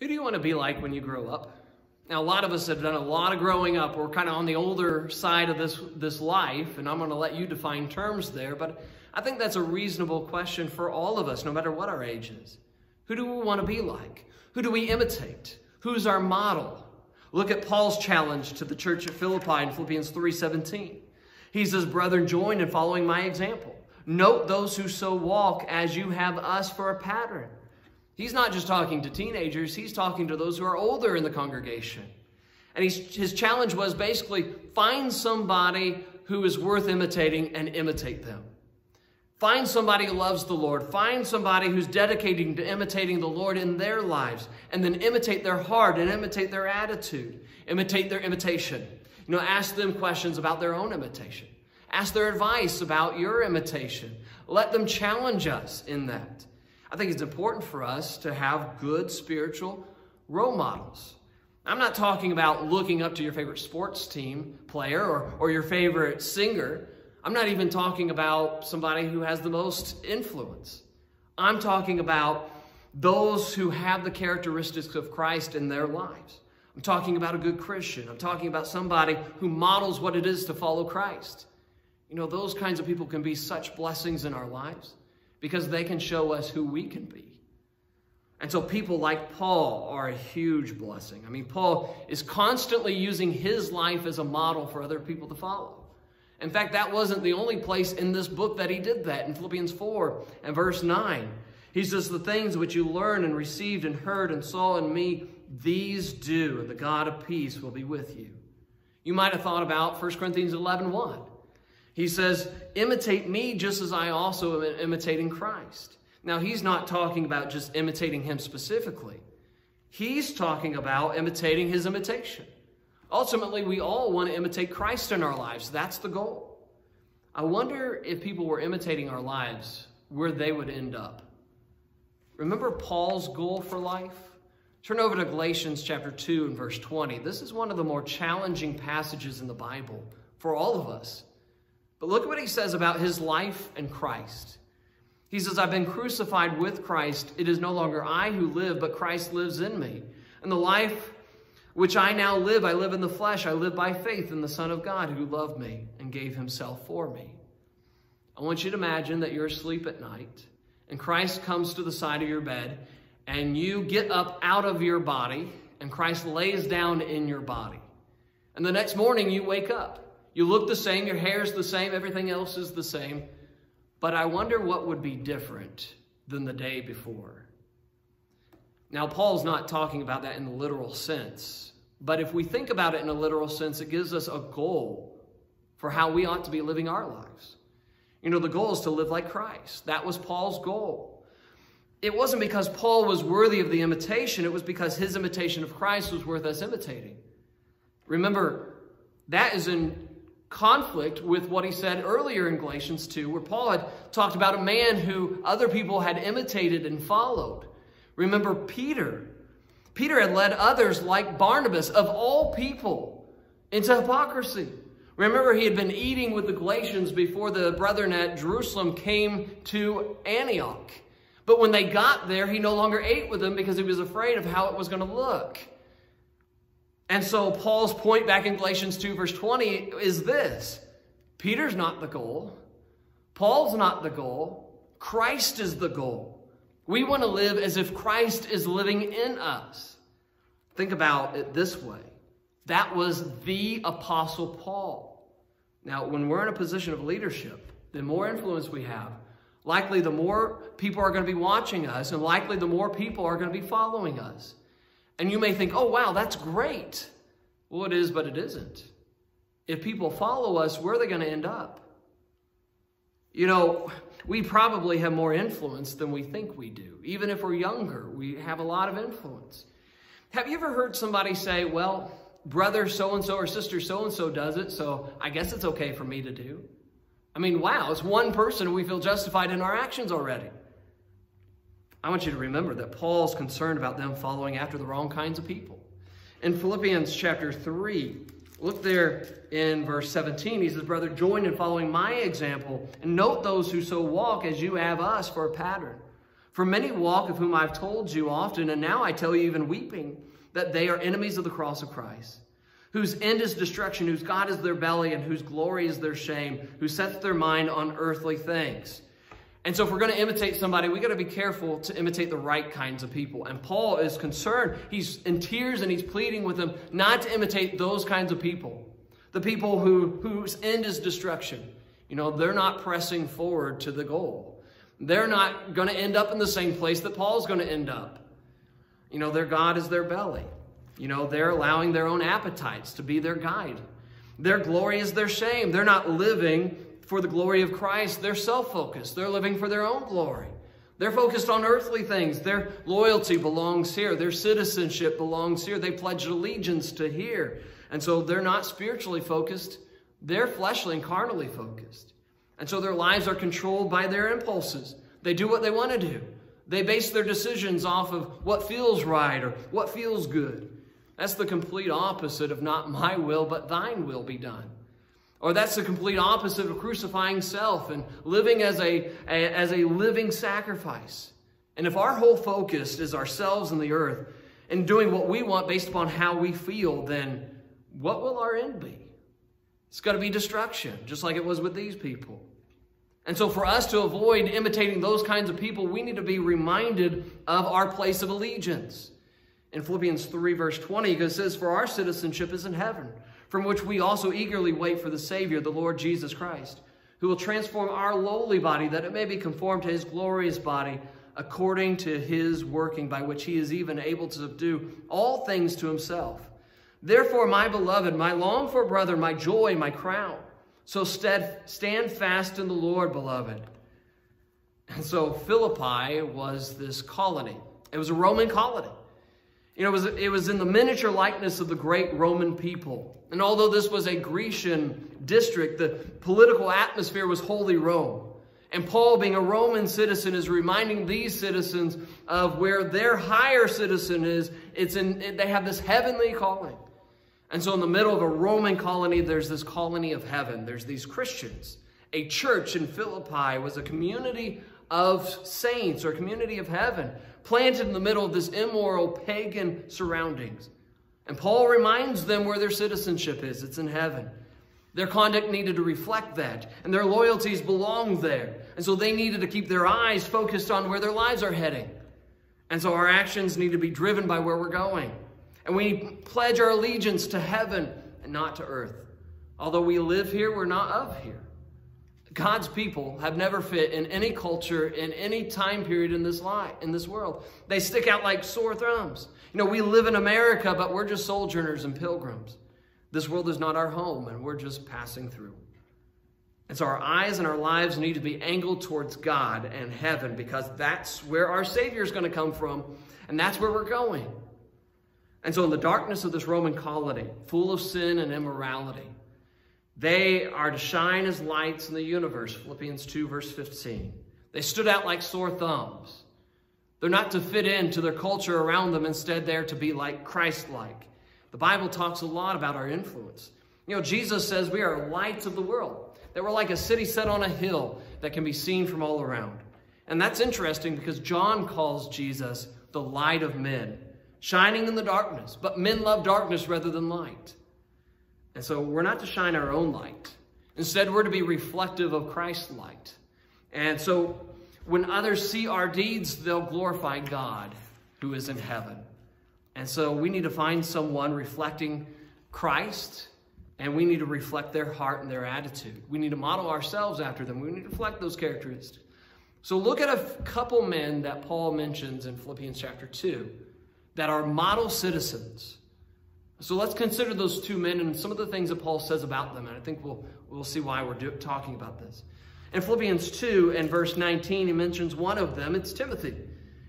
Who do you want to be like when you grow up? Now, a lot of us have done a lot of growing up. We're kind of on the older side of this life, and I'm going to let you define terms there, but I think that's a reasonable question for all of us, no matter what our age is. Who do we want to be like? Who do we imitate? Who's our model? Look at Paul's challenge to the church at Philippi in Philippians 3:17. He says, "Brethren, join in following my example. Note those who so walk as you have us for a pattern." He's not just talking to teenagers, he's talking to those who are older in the congregation. And his challenge was basically, find somebody who is worth imitating and imitate them. Find somebody who loves the Lord. Find somebody who's dedicating to imitating the Lord in their lives, and then imitate their heart and imitate their attitude. Imitate their imitation. You know, ask them questions about their own imitation. Ask their advice about your imitation. Let them challenge us in that. I think it's important for us to have good spiritual role models. I'm not talking about looking up to your favorite sports team player or your favorite singer. I'm not even talking about somebody who has the most influence. I'm talking about those who have the characteristics of Christ in their lives. I'm talking about a good Christian. I'm talking about somebody who models what it is to follow Christ. You know, those kinds of people can be such blessings in our lives, because they can show us who we can be. And so people like Paul are a huge blessing. I mean, Paul is constantly using his life as a model for other people to follow. In fact, that wasn't the only place in this book that he did that. In Philippians 4 and verse 9, he says, "The things which you learned and received and heard and saw in me, these do, and the God of peace will be with you." You might have thought about 1 Corinthians 11:1. He says, "Imitate me just as I also am imitating Christ." Now, he's not talking about just imitating him specifically. He's talking about imitating his imitation. Ultimately, we all want to imitate Christ in our lives. That's the goal. I wonder if people were imitating our lives, where they would end up. Remember Paul's goal for life? Turn over to Galatians chapter 2 and verse 20. This is one of the more challenging passages in the Bible for all of us. But look at what he says about his life and Christ. He says, "I've been crucified with Christ. It is no longer I who live, but Christ lives in me. And the life which I now live, I live in the flesh. I live by faith in the Son of God who loved me and gave himself for me." I want you to imagine that you're asleep at night and Christ comes to the side of your bed and you get up out of your body and Christ lays down in your body. And the next morning you wake up. You look the same, your hair's the same, everything else is the same. But I wonder what would be different than the day before. Now, Paul's not talking about that in the literal sense. But if we think about it in a literal sense, it gives us a goal for how we ought to be living our lives. You know, the goal is to live like Christ. That was Paul's goal. It wasn't because Paul was worthy of the imitation. It was because his imitation of Christ was worth us imitating. Remember, that is in conflict with what he said earlier in Galatians 2, where Paul had talked about a man who other people had imitated and followed. Remember Peter. Peter had led others like Barnabas, of all people, into hypocrisy. Remember, he had been eating with the Galatians before the brethren at Jerusalem came to Antioch. But when they got there, he no longer ate with them because he was afraid of how it was going to look. And so Paul's point back in Galatians 2 verse 20 is this: Peter's not the goal. Paul's not the goal. Christ is the goal. We want to live as if Christ is living in us. Think about it this way. That was the Apostle Paul. Now, when we're in a position of leadership, the more influence we have, likely the more people are going to be watching us, and likely the more people are going to be following us. And you may think, "Oh, wow, that's great." Well, it is, but it isn't. If people follow us, where are they going to end up? You know, we probably have more influence than we think we do. Even if we're younger, we have a lot of influence. Have you ever heard somebody say, "Well, brother so-and-so or sister so-and-so does it, so I guess it's okay for me to do"? I mean, wow, it's one person and we feel justified in our actions already. I want you to remember that Paul's concerned about them following after the wrong kinds of people. In Philippians chapter 3, look there in verse 17. He says, "Brother, join in following my example, and note those who so walk as you have us for a pattern. For many walk, of whom I've told you often, and now I tell you even weeping, that they are enemies of the cross of Christ, whose end is destruction, whose God is their belly, and whose glory is their shame, who sets their mind on earthly things. And so if we're going to imitate somebody, we've got to be careful to imitate the right kinds of people. And Paul is concerned. He's in tears and he's pleading with them not to imitate those kinds of people. The people whose end is destruction. You know, they're not pressing forward to the goal. They're not going to end up in the same place that Paul's going to end up. You know, their God is their belly. You know, they're allowing their own appetites to be their guide. Their glory is their shame. They're not living for the glory of Christ. They're self-focused. They're living for their own glory. They're focused on earthly things. Their loyalty belongs here. Their citizenship belongs here. They pledge allegiance to here. And so they're not spiritually focused. They're fleshly and carnally focused. And so their lives are controlled by their impulses. They do what they want to do. They base their decisions off of what feels right or what feels good. That's the complete opposite of not my will, but thine will be done. Or that's the complete opposite of crucifying self and living as a living sacrifice. And if our whole focus is ourselves and the earth and doing what we want based upon how we feel, then what will our end be? It's got to be destruction, just like it was with these people. And so for us to avoid imitating those kinds of people, we need to be reminded of our place of allegiance. In Philippians 3, verse 20, it says, "For our citizenship is in heaven, from which we also eagerly wait for the Savior, the Lord Jesus Christ, who will transform our lowly body, that it may be conformed to his glorious body, according to his working, by which he is even able to subdue all things to himself. Therefore, my beloved, my longed-for brother, my joy, my crown, so stand fast in the Lord, beloved." And so Philippi was this colony. It was a Roman colony. You know, it was in the miniature likeness of the great Roman people. And although this was a Grecian district, the political atmosphere was wholly Rome. And Paul, being a Roman citizen, is reminding these citizens of where their higher citizen is. They have this heavenly calling. And so in the middle of a Roman colony, there's this colony of heaven. There's these Christians. A church in Philippi was a community of saints, or a community of heaven, planted in the middle of this immoral pagan surroundings. And Paul reminds them where their citizenship is. It's in heaven. Their conduct needed to reflect that, and their loyalties belonged there. And so they needed to keep their eyes focused on where their lives are heading. And so our actions need to be driven by where we're going. And we pledge our allegiance to heaven and not to earth. Although we live here, we're not of here. God's people have never fit in any culture, in any time period in this world. They stick out like sore thumbs. You know, we live in America, but we're just sojourners and pilgrims. This world is not our home, and we're just passing through. And so our eyes and our lives need to be angled towards God and heaven, because that's where our Savior is going to come from, and that's where we're going. And so in the darkness of this Roman colony, full of sin and immorality, they are to shine as lights in the universe, Philippians 2, verse 15. They stood out like sore thumbs. They're not to fit into their culture around them. Instead, they're to be like Christ-like. The Bible talks a lot about our influence. You know, Jesus says we are lights of the world, that we're like a city set on a hill that can be seen from all around. And that's interesting because John calls Jesus the light of men, shining in the darkness. But men love darkness rather than light. And so we're not to shine our own light. Instead, we're to be reflective of Christ's light. And so when others see our deeds, they'll glorify God who is in heaven. And so we need to find someone reflecting Christ, and we need to reflect their heart and their attitude. We need to model ourselves after them. We need to reflect those characteristics. So look at a couple men that Paul mentions in Philippians chapter 2 that are model citizens. So let's consider those two men and some of the things that Paul says about them. And I think we'll see why we're talking about this. In Philippians 2 and verse 19, he mentions one of them. It's Timothy.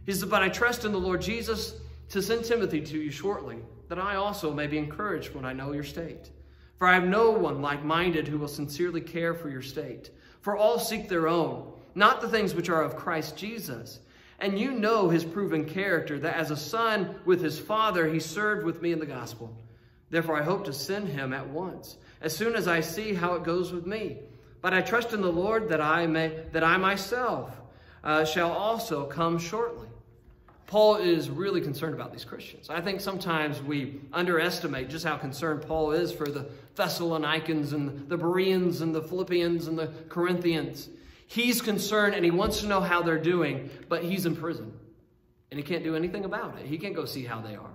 He says, "But I trust in the Lord Jesus to send Timothy to you shortly, that I also may be encouraged when I know your state. For I have no one like-minded who will sincerely care for your state. For all seek their own, not the things which are of Christ Jesus. And you know his proven character, that as a son with his father, he served with me in the gospel. Therefore, I hope to send him at once, as soon as I see how it goes with me. But I trust in the Lord that I myself shall also come shortly. Paul is really concerned about these Christians. I think sometimes we underestimate just how concerned Paul is for the Thessalonians and the Bereans and the Philippians and the Corinthians. He's concerned and he wants to know how they're doing, but he's in prison and he can't do anything about it. He can't go see how they are.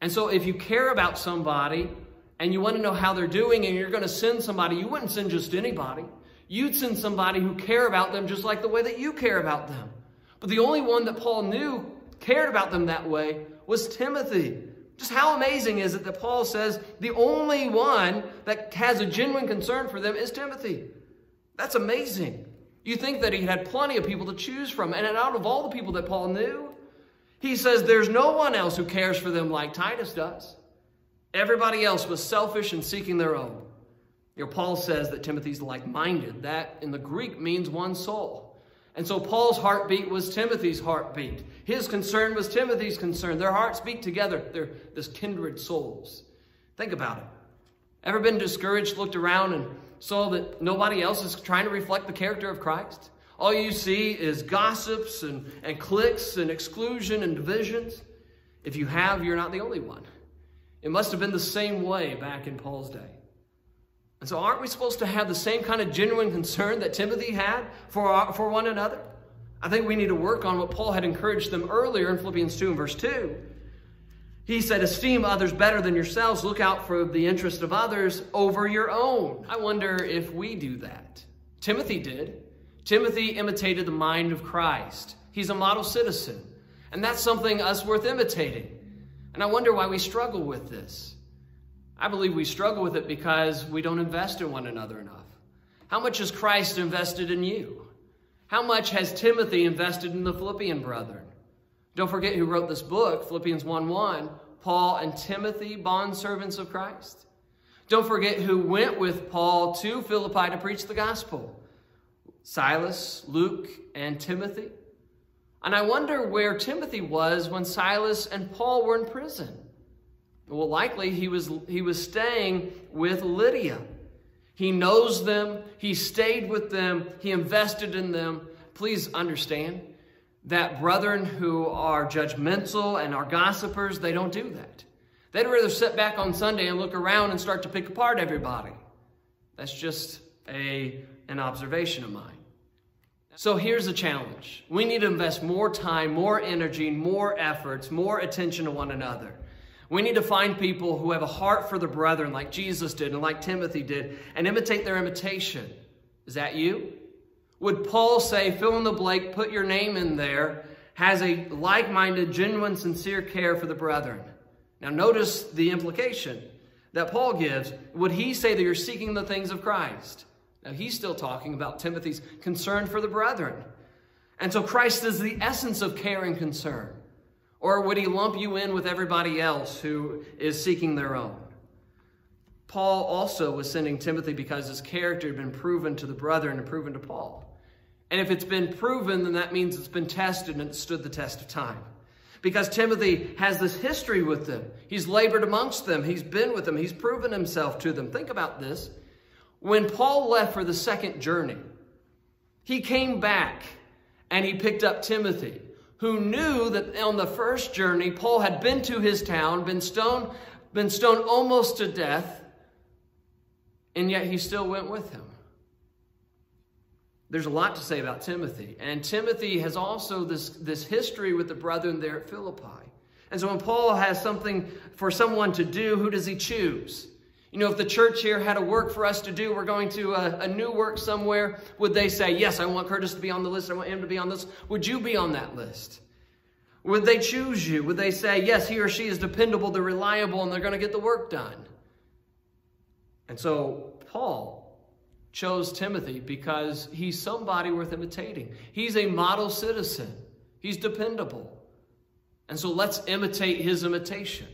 And so if you care about somebody and you want to know how they're doing and you're going to send somebody, you wouldn't send just anybody. You'd send somebody who cared about them just like the way that you care about them. But the only one that Paul knew cared about them that way was Timothy. Just how amazing is it that Paul says the only one that has a genuine concern for them is Timothy. That's amazing. You think that he had plenty of people to choose from. And out of all the people that Paul knew, he says there's no one else who cares for them like Titus does. Everybody else was selfish and seeking their own. You know, Paul says that Timothy's like-minded. That in the Greek means one soul. And so Paul's heartbeat was Timothy's heartbeat. His concern was Timothy's concern. Their hearts beat together. They're this kindred souls. Think about it. Ever been discouraged, looked around, and saw that nobody else is trying to reflect the character of Christ? All you see is gossips and cliques and exclusion and divisions. If you have, you're not the only one. It must have been the same way back in Paul's day. And so aren't we supposed to have the same kind of genuine concern that Timothy had for one another? I think we need to work on what Paul had encouraged them earlier in Philippians 2 and verse 2. He said, esteem others better than yourselves. Look out for the interest of others over your own. I wonder if we do that. Timothy did. Timothy imitated the mind of Christ. He's a model citizen. And that's something us worth imitating. And I wonder why we struggle with this. I believe we struggle with it because we don't invest in one another enough. How much has Christ invested in you? How much has Timothy invested in the Philippian brethren? Don't forget who wrote this book, Philippians 1:1, Paul and Timothy, bondservants of Christ. Don't forget who went with Paul to Philippi to preach the gospel, Silas, Luke, and Timothy. And I wonder where Timothy was when Silas and Paul were in prison. Well, likely he was staying with Lydia. He knows them. He stayed with them. He invested in them. Please understand that brethren who are judgmental and are gossipers, they don't do that. They'd rather sit back on Sunday and look around and start to pick apart everybody. That's just an observation of mine. So here's the challenge. We need to invest more time, more energy, more efforts, more attention to one another. We need to find people who have a heart for the brethren like Jesus did and like Timothy did and imitate their imitation. Is that you? Would Paul say, fill in the blank, put your name in there, has a like-minded, genuine, sincere care for the brethren? Now notice the implication that Paul gives. Would he say that you're seeking the things of Christ? Now he's still talking about Timothy's concern for the brethren. And so Christ is the essence of care and concern. Or would he lump you in with everybody else who is seeking their own? Paul also was sending Timothy because his character had been proven to the brethren and proven to Paul. And if it's been proven, then that means it's been tested and it stood the test of time. Because Timothy has this history with them. He's labored amongst them. He's been with them. He's proven himself to them. Think about this. When Paul left for the second journey, he came back and he picked up Timothy, who knew that on the first journey, Paul had been to his town, been stoned almost to death, and yet he still went with him. There's a lot to say about Timothy, and Timothy has also this history with the brethren there at Philippi. And so when Paul has something for someone to do, who does he choose? You know, if the church here had a work for us to do, we're going to a new work somewhere, would they say, yes, I want Curtis to be on the list, I want him to be on this? Would you be on that list? Would they choose you? Would they say, yes, he or she is dependable, they're reliable, and they're going to get the work done? And so Paul chose Timothy because he's somebody worth imitating. He's a model citizen. He's dependable. And so let's imitate his imitation.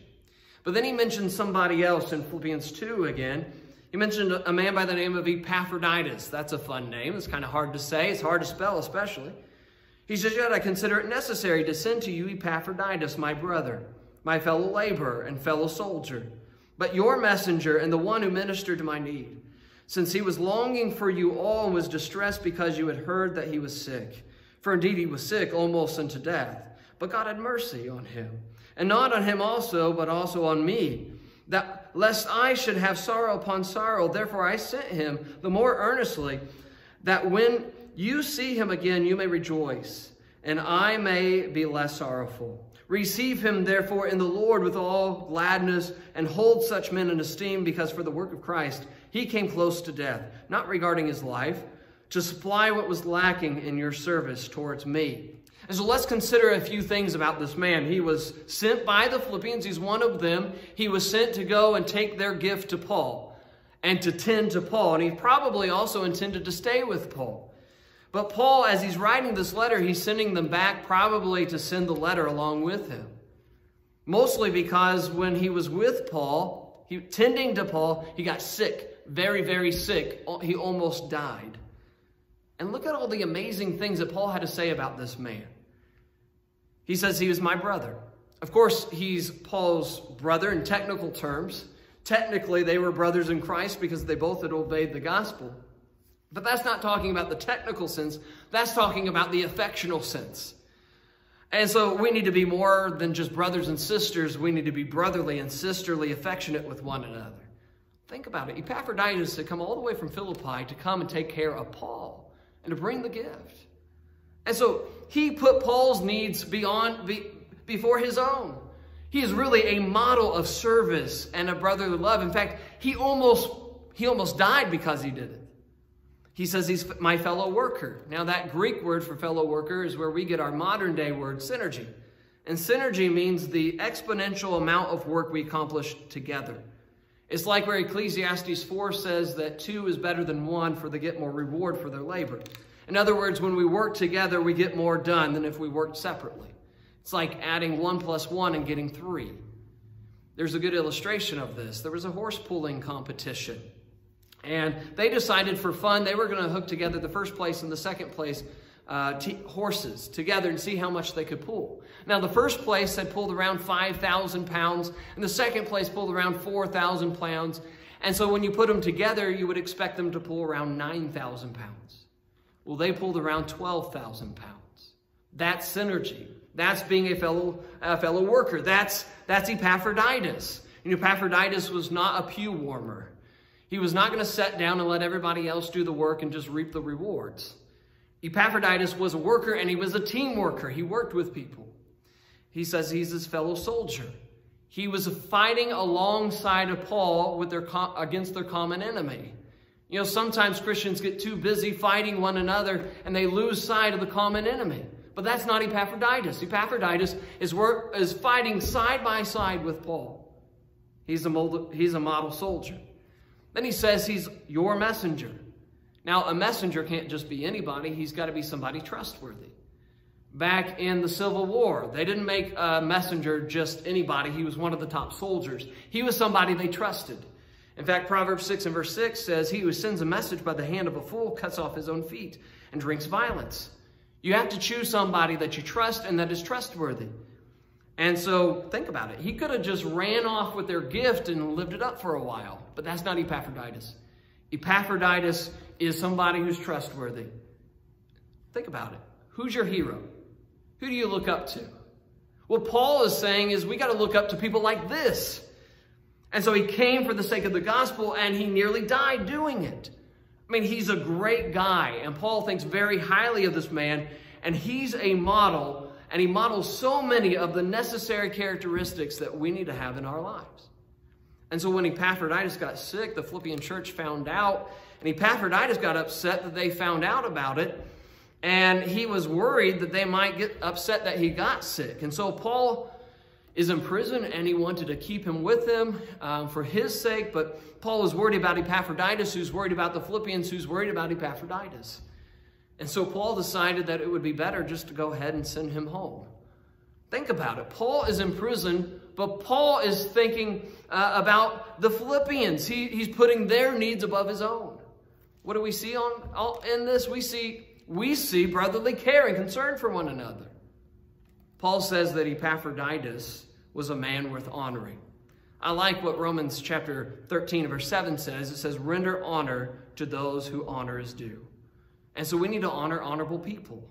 But then he mentioned somebody else in Philippians 2 again. He mentioned a man by the name of Epaphroditus. That's a fun name. It's kind of hard to say. It's hard to spell, especially. He says, yet I consider it necessary to send to you Epaphroditus, my brother, my fellow laborer and fellow soldier, but your messenger and the one who ministered to my need, since he was longing for you all and was distressed because you had heard that he was sick. For indeed he was sick almost unto death. But God had mercy on him, and not on him also, but also on me, that lest I should have sorrow upon sorrow. Therefore I sent him the more earnestly, that when you see him again you may rejoice, and I may be less sorrowful. Receive him therefore in the Lord with all gladness, and hold such men in esteem, because for the work of Christ he came close to death, not regarding his life, to supply what was lacking in your service towards me. And so let's consider a few things about this man. He was sent by the Philippians. He's one of them. He was sent to go and take their gift to Paul and to tend to Paul. And he probably also intended to stay with Paul. But Paul, as he's writing this letter, he's sending them back probably to send the letter along with him. Mostly because when he was with Paul, tending to Paul, he got sick, very, very sick. He almost died. And look at all the amazing things that Paul had to say about this man. He says he was my brother. Of course, he's Paul's brother in technical terms. Technically, they were brothers in Christ because they both had obeyed the gospel. But that's not talking about the technical sense. That's talking about the affectional sense. And so we need to be more than just brothers and sisters. We need to be brotherly and sisterly, affectionate with one another. Think about it. Epaphroditus had come all the way from Philippi to come and take care of Paul and to bring the gift. And so he put Paul's needs before his own. He is really a model of service and a brotherly love. In fact, he almost died because he did it. He says he's my fellow worker. Now that Greek word for fellow worker is where we get our modern day word synergy. And synergy means the exponential amount of work we accomplish together. It's like where Ecclesiastes 4 says that two is better than one, for they get more reward for their labor. In other words, when we work together, we get more done than if we worked separately. It's like adding 1 plus 1 and getting 3. There's a good illustration of this. There was a horse pulling competition. And they decided for fun they were going to hook together the first place and the second place horses together and see how much they could pull. Now, the first place had pulled around 5,000 pounds, and the second place pulled around 4,000 pounds. And so when you put them together, you would expect them to pull around 9,000 pounds. Well, they pulled around 12,000 pounds. That's synergy. That's being a fellow worker. That's Epaphroditus. And Epaphroditus was not a pew warmer. He was not going to sit down and let everybody else do the work and just reap the rewards. Epaphroditus was a worker, and he was a team worker. He worked with people. He says he's his fellow soldier. He was fighting alongside of Paul with against their common enemy. You know, sometimes Christians get too busy fighting one another, and they lose sight of the common enemy. But that's not Epaphroditus. Epaphroditus is fighting side by side with Paul. He's a model soldier. Then he says he's your messenger. Now, a messenger can't just be anybody. He's got to be somebody trustworthy. Back in the Civil War, they didn't make a messenger just anybody. He was one of the top soldiers. He was somebody they trusted. In fact, Proverbs 6 and verse 6 says, he who sends a message by the hand of a fool cuts off his own feet and drinks violence. You have to choose somebody that you trust and that is trustworthy. And so, think about it. He could have just ran off with their gift and lived it up for a while. But that's not Epaphroditus. Epaphroditus is somebody who's trustworthy. Think about it. Who's your hero? Who do you look up to? What Paul is saying is we got to look up to people like this. And so he came for the sake of the gospel, and he nearly died doing it. I mean, he's a great guy, and Paul thinks very highly of this man, and he's a model. And he models so many of the necessary characteristics that we need to have in our lives. And so when Epaphroditus got sick, the Philippian church found out. And Epaphroditus got upset that they found out about it. And he was worried that they might get upset that he got sick. And so Paul is in prison, and he wanted to keep him with him for his sake. But Paul is worried about Epaphroditus, who's worried about the Philippians, who's worried about Epaphroditus. And so Paul decided that it would be better just to go ahead and send him home. Think about it. Paul is in prison, but Paul is thinking about the Philippians. He's putting their needs above his own. What do we see in this? We see brotherly care and concern for one another. Paul says that Epaphroditus was a man worth honoring. I like what Romans chapter 13 verse 7 says. It says, render honor to those who honor is due. And so we need to honor honorable people.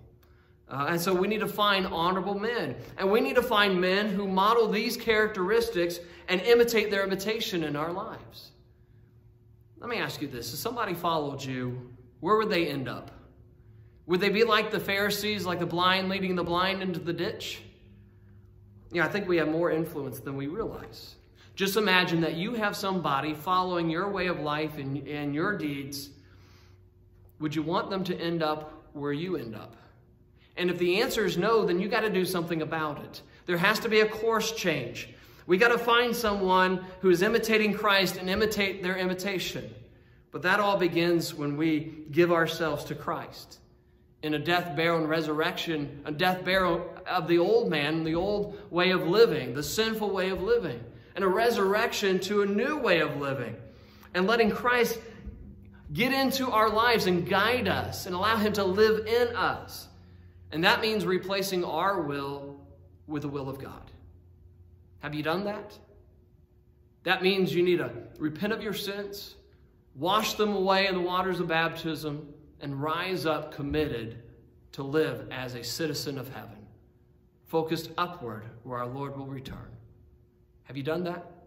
And so we need to find honorable men. And we need to find men who model these characteristics and imitate their imitation in our lives. Let me ask you this. If somebody followed you, where would they end up? Would they be like the Pharisees, like the blind leading the blind into the ditch? Yeah, I think we have more influence than we realize. Just imagine that you have somebody following your way of life and your deeds. Would you want them to end up where you end up? And if the answer is no, then you got to do something about it. There has to be a course change. We got to find someone who is imitating Christ and imitate their imitation. But that all begins when we give ourselves to Christ. In a death, burial, and resurrection, a death, burial of the old man, the old way of living, the sinful way of living, and a resurrection to a new way of living. And letting Christ get into our lives and guide us and allow him to live in us. And that means replacing our will with the will of God. Have you done that? That means you need to repent of your sins, wash them away in the waters of baptism, and rise up committed to live as a citizen of heaven, focused upward where our Lord will return. Have you done that?